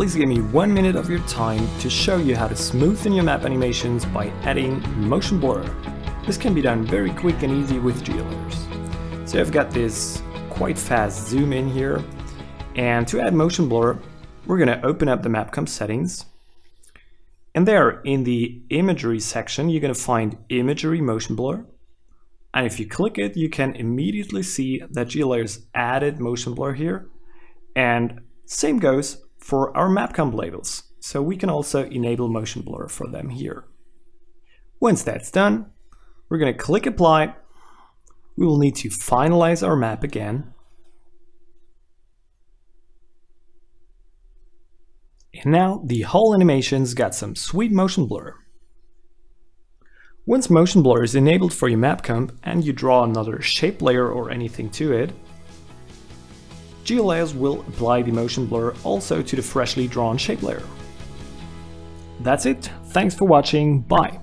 please give me 1 minute of your time to show you how to smoothen your map animations by adding motion blur. This can be done very quick and easy with GEOlayers. So I've got this quite fast zoom in here, and to add motion blur we're going to open up the mapcom settings, and there in the imagery section you're going to find imagery motion blur, and if you click it you can immediately see that GEOlayers added motion blur here. And same goes for our mapcom labels, so we can also enable motion blur for them here. Once that's done, we're going to click apply. We will need to finalize our map again. And now the whole animation's got some sweet motion blur. Once motion blur is enabled for your mapcom and you draw another shape layer or anything to it, GEOlayers will apply the motion blur also to the freshly drawn shape layer. That's it, thanks for watching, bye!